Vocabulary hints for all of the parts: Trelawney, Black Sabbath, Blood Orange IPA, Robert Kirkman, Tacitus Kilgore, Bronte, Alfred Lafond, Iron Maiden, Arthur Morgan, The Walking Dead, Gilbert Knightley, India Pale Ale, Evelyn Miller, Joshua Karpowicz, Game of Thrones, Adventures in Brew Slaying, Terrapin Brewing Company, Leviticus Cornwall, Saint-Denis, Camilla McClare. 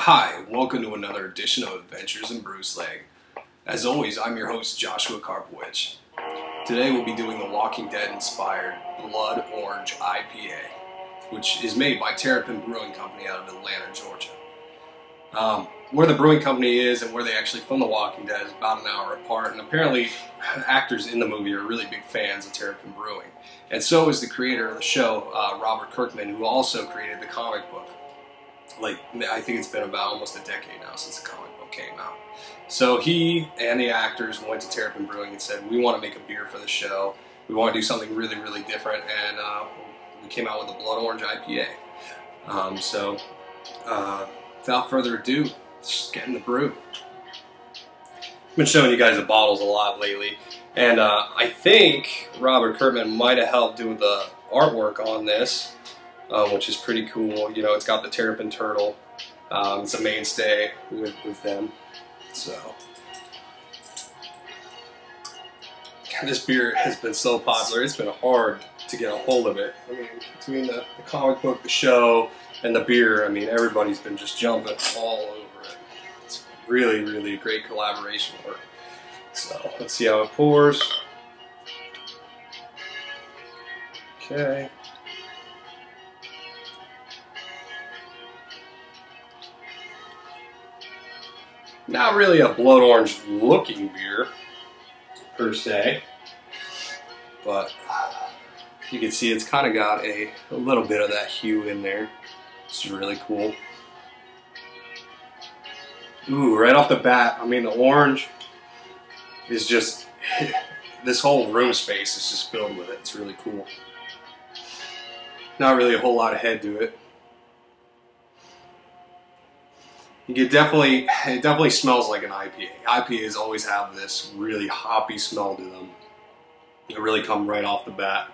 Hi, welcome to another edition of Adventures in Brew Slaying. As always, I'm your host, Joshua Karpowicz. Today we'll be doing the Walking Dead inspired Blood Orange IPA, which is made by Terrapin Brewing Company out of Atlanta, Georgia. Where the brewing company is and where they actually film The Walking Dead is about an hour apart, and apparently actors in the movie are really big fans of Terrapin Brewing. And so is the creator of the show, Robert Kirkman, who also created the comic book. Like, I think it's been about almost a decade now since the comic book came out. So he and the actors went to Terrapin Brewing and said, we want to make a beer for the show. We want to do something really, really different. And we came out with the Blood Orange IPA. Without further ado, just getting the brew. I've been showing you guys the bottles a lot lately. And I think Robert Kirkman might have helped do the artwork on this. Which is pretty cool. You know, it's got the terrapin turtle. It's a mainstay with them. So this beer has been so popular, it's been hard to get a hold of it. I mean, between the comic book, the show, and the beer, I mean, everybody's been just jumping all over it. It's really, really great collaboration work. So let's see how it pours. Okay. Not really a blood orange looking beer, per se, but you can see it's kind of got a little bit of that hue in there. This is really cool. Ooh, right off the bat, I mean, the orange is just, this whole room space is just filled with it. It's really cool. Not really a whole lot of head to it. It definitely smells like an IPA. IPAs always have this really hoppy smell to them. They really come right off the bat.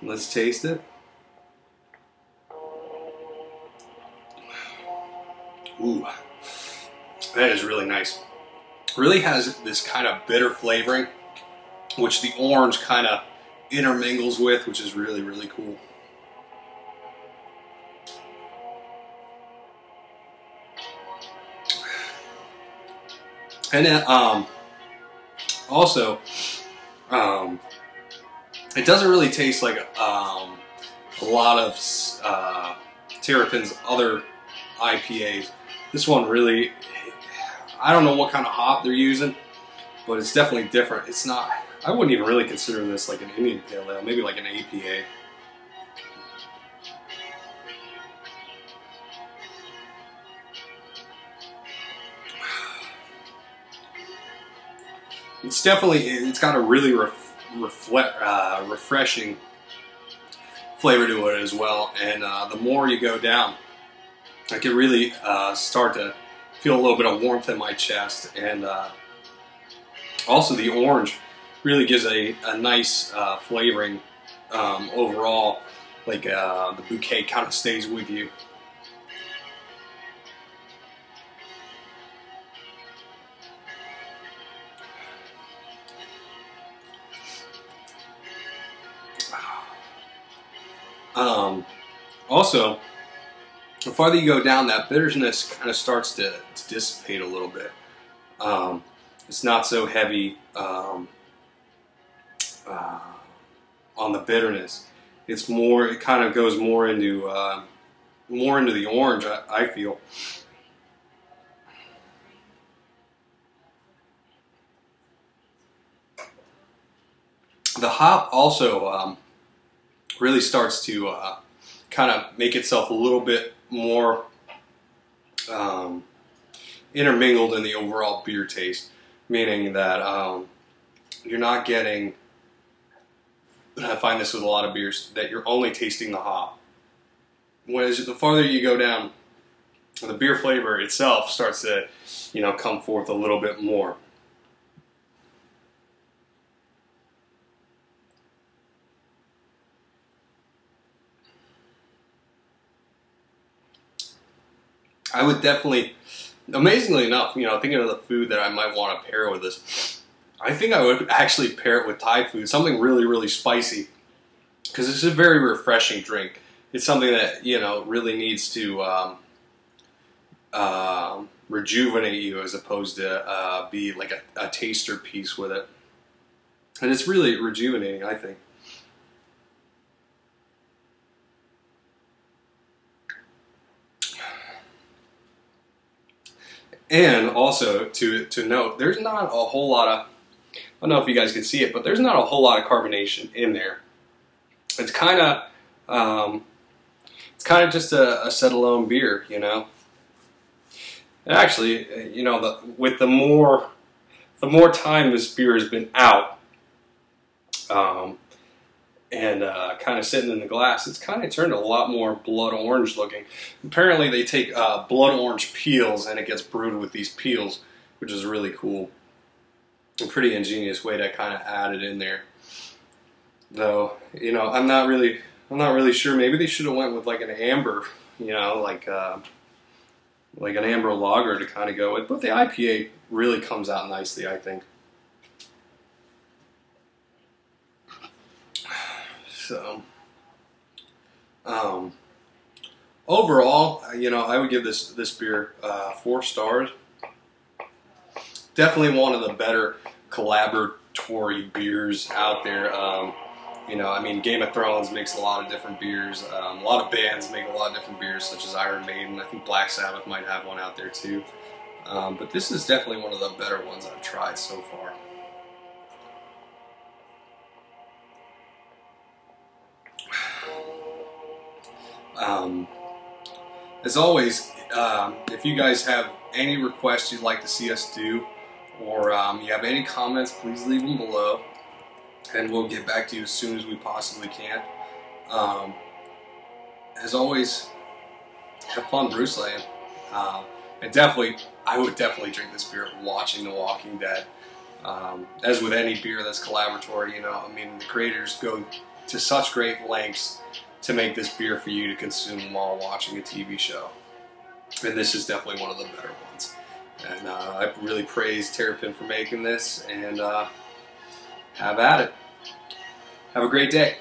Let's taste it. Ooh, that is really nice. Really has this kind of bitter flavoring, which the orange kind of intermingles with, which is really, really cool. And then, it doesn't really taste like a lot of Terrapin's other IPAs. This one really, I don't know what kind of hop they're using, but it's definitely different. It's not, I wouldn't even really consider this like an Indian Pale Ale, maybe like an APA. It's definitely, it's got a really refreshing flavor to it as well, and the more you go down, I can really start to feel a little bit of warmth in my chest, and also the orange really gives a nice flavoring overall, like the bouquet kind of stays with you. Also, the farther you go down, that bitterness kind of starts to dissipate a little bit. It's not so heavy on the bitterness. It's more, it kind of goes more into the orange, I feel. The hop also really starts to kind of make itself a little bit more intermingled in the overall beer taste, meaning that you're not getting, and I find this with a lot of beers, that you're only tasting the hop. Whereas the farther you go down, the beer flavor itself starts to, you know, come forth a little bit more. I would definitely, amazingly enough, you know, thinking of the food that I might want to pair with this, I think I would actually pair it with Thai food, something really, really spicy, because it's a very refreshing drink. it's something that, you know, really needs to rejuvenate you, as opposed to be like a taster piece with it. And it's really rejuvenating, I think. And also to note, there's not a whole lot of, I don't know if you guys can see it, but there's not a whole lot of carbonation in there. It's kind of just a acetylone beer, you know. And actually, you know, with the more time this beer has been out, and kind of sitting in the glass, it's kind of turned a lot more blood orange looking. Apparently they take blood orange peels and it gets brewed with these peels, which is really cool. A pretty ingenious way to kind of add it in there. Though, you know, I'm not really sure. Maybe they should have went with like an amber, you know, like an amber lager to kind of go with. But the IPA really comes out nicely, I think. So, overall, you know, I would give this beer 4 stars. Definitely one of the better collaboratory beers out there. You know, I mean, Game of Thrones makes a lot of different beers. A lot of bands make a lot of different beers, such as Iron Maiden. I think Black Sabbath might have one out there too. But this is definitely one of the better ones I've tried so far. As always, if you guys have any requests you'd like to see us do, or you have any comments, please leave them below, and we'll get back to you as soon as we possibly can. As always, have fun brew slaying, and definitely, I would definitely drink this beer watching The Walking Dead. As with any beer that's collaboratory, you know, I mean, the creators go to such great lengths to make this beer for you to consume while watching a TV show. And this is definitely one of the better ones. And I really praise Terrapin for making this, and have at it. Have a great day.